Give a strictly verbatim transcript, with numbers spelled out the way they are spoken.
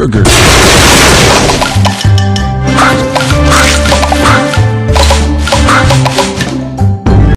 sugar.